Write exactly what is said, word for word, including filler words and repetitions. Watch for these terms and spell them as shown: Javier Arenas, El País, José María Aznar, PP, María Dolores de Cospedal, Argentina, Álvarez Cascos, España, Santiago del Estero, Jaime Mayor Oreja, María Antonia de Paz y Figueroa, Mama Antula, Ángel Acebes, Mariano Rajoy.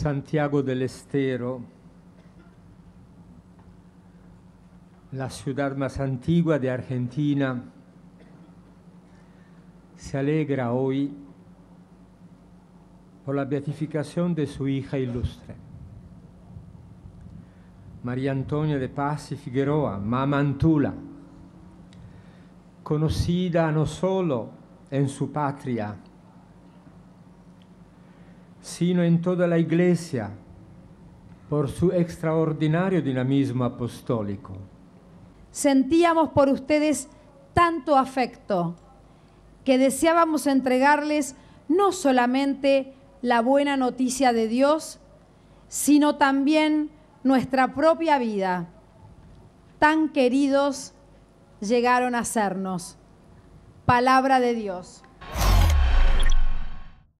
Santiago del Estero, la ciudad más antigua de Argentina, se alegra hoy por la beatificación de su hija ilustre, María Antonia de Paz y Figueroa, Mama Antula, conocida no solo en su patria, sino en toda la Iglesia por su extraordinario dinamismo apostólico. Sentíamos por ustedes tanto afecto que deseábamos entregarles no solamente la buena noticia de Dios, sino también nuestra propia vida. Tan queridos llegaron a sernos. Palabra de Dios.